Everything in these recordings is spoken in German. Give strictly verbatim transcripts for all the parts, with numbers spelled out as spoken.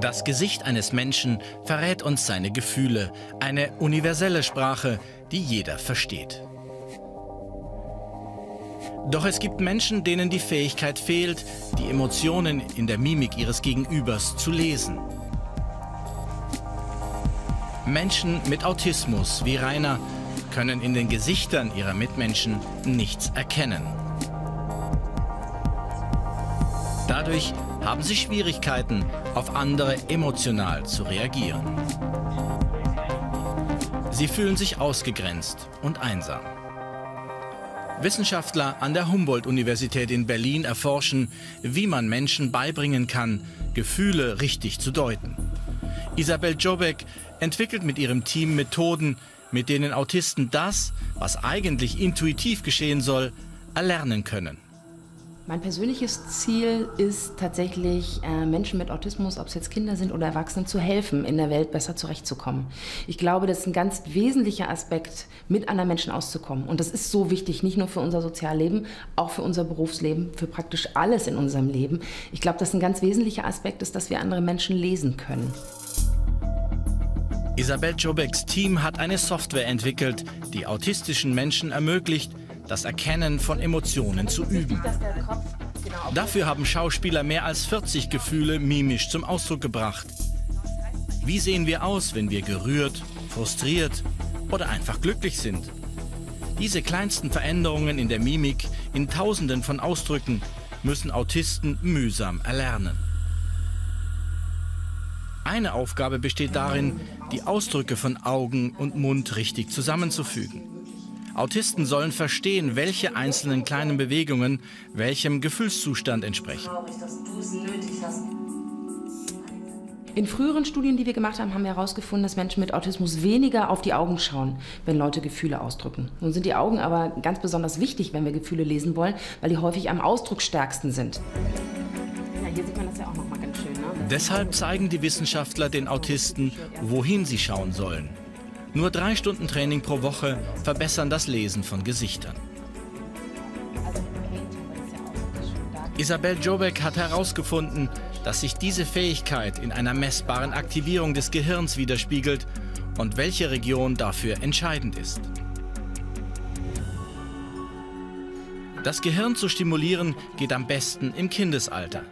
Das Gesicht eines Menschen verrät uns seine Gefühle, eine universelle Sprache, die jeder versteht. Doch es gibt Menschen, denen die Fähigkeit fehlt, die Emotionen in der Mimik ihres Gegenübers zu lesen. Menschen mit Autismus wie Rainer können in den Gesichtern ihrer Mitmenschen nichts erkennen. Dadurch haben sie Schwierigkeiten, auf andere emotional zu reagieren. Sie fühlen sich ausgegrenzt und einsam. Wissenschaftler an der Humboldt-Universität in Berlin erforschen, wie man Menschen beibringen kann, Gefühle richtig zu deuten. Isabel Dziobek entwickelt mit ihrem Team Methoden, mit denen Autisten das, was eigentlich intuitiv geschehen soll, erlernen können. Mein persönliches Ziel ist tatsächlich, Menschen mit Autismus, ob es jetzt Kinder sind oder Erwachsene, zu helfen, in der Welt besser zurechtzukommen. Ich glaube, das ist ein ganz wesentlicher Aspekt, mit anderen Menschen auszukommen. Und das ist so wichtig, nicht nur für unser Sozialleben, auch für unser Berufsleben, für praktisch alles in unserem Leben. Ich glaube, dass ein ganz wesentlicher Aspekt ist, dass wir andere Menschen lesen können. Isabel Dziobeks Team hat eine Software entwickelt, die autistischen Menschen ermöglicht, das Erkennen von Emotionen zu üben. Dafür haben Schauspieler mehr als vierzig Gefühle mimisch zum Ausdruck gebracht. Wie sehen wir aus, wenn wir gerührt, frustriert oder einfach glücklich sind? Diese kleinsten Veränderungen in der Mimik, in Tausenden von Ausdrücken, müssen Autisten mühsam erlernen. Eine Aufgabe besteht darin, die Ausdrücke von Augen und Mund richtig zusammenzufügen. Autisten sollen verstehen, welche einzelnen kleinen Bewegungen welchem Gefühlszustand entsprechen. In früheren Studien, die wir gemacht haben, haben wir herausgefunden, dass Menschen mit Autismus weniger auf die Augen schauen, wenn Leute Gefühle ausdrücken. Nun sind die Augen aber ganz besonders wichtig, wenn wir Gefühle lesen wollen, weil die häufig am ausdrucksstärksten sind. Ja, hier sieht man das ja auch noch mal ganz schön, ne? Deshalb zeigen die Wissenschaftler den Autisten, wohin sie schauen sollen. Nur drei Stunden Training pro Woche verbessern das Lesen von Gesichtern. Isabel Dziobek hat herausgefunden, dass sich diese Fähigkeit in einer messbaren Aktivierung des Gehirns widerspiegelt und welche Region dafür entscheidend ist. Das Gehirn zu stimulieren geht am besten im Kindesalter.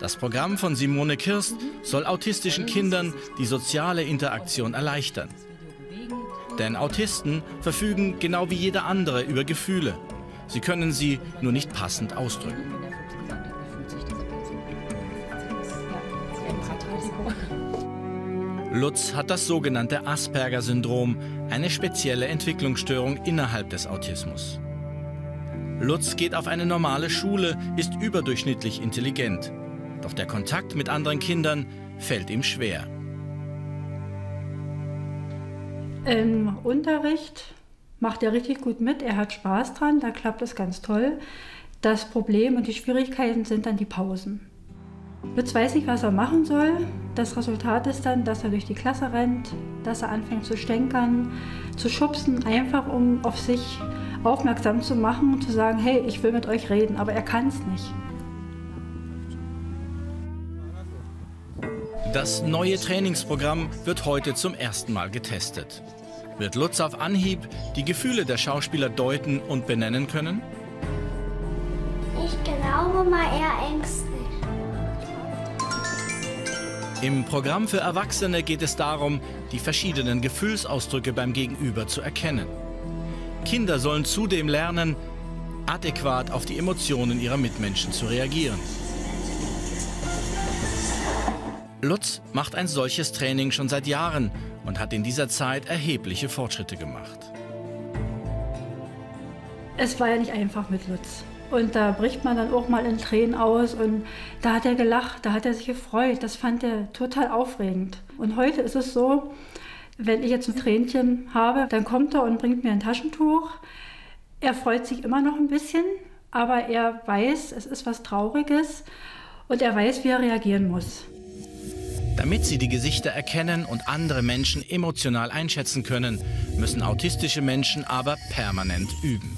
Das Programm von Simone Kirst soll autistischen Kindern die soziale Interaktion erleichtern. Denn Autisten verfügen genau wie jeder andere über Gefühle. Sie können sie nur nicht passend ausdrücken. Lutz hat das sogenannte Asperger-Syndrom, eine spezielle Entwicklungsstörung innerhalb des Autismus. Lutz geht auf eine normale Schule, ist überdurchschnittlich intelligent. Doch der Kontakt mit anderen Kindern fällt ihm schwer. Im Unterricht macht er richtig gut mit, er hat Spaß dran, da klappt es ganz toll. Das Problem und die Schwierigkeiten sind dann die Pausen. Lutz weiß nicht, was er machen soll. Das Resultat ist dann, dass er durch die Klasse rennt, dass er anfängt zu stänkern, zu schubsen, einfach um auf sich aufmerksam zu machen und zu sagen, hey, ich will mit euch reden, aber er kann es nicht. Das neue Trainingsprogramm wird heute zum ersten Mal getestet. Wird Lutz auf Anhieb die Gefühle der Schauspieler deuten und benennen können? Ich glaube mal eher ängstlich. Im Programm für Erwachsene geht es darum, die verschiedenen Gefühlsausdrücke beim Gegenüber zu erkennen. Kinder sollen zudem lernen, adäquat auf die Emotionen ihrer Mitmenschen zu reagieren. Lutz macht ein solches Training schon seit Jahren und hat in dieser Zeit erhebliche Fortschritte gemacht. Es war ja nicht einfach mit Lutz. Und da bricht man dann auch mal in Tränen aus. Und da hat er gelacht, da hat er sich gefreut. Das fand er total aufregend. Und heute ist es so, wenn ich jetzt ein Tränchen habe, dann kommt er und bringt mir ein Taschentuch. Er freut sich immer noch ein bisschen, aber er weiß, es ist was Trauriges. Und er weiß, wie er reagieren muss. Damit sie die Gesichter erkennen und andere Menschen emotional einschätzen können, müssen autistische Menschen aber permanent üben.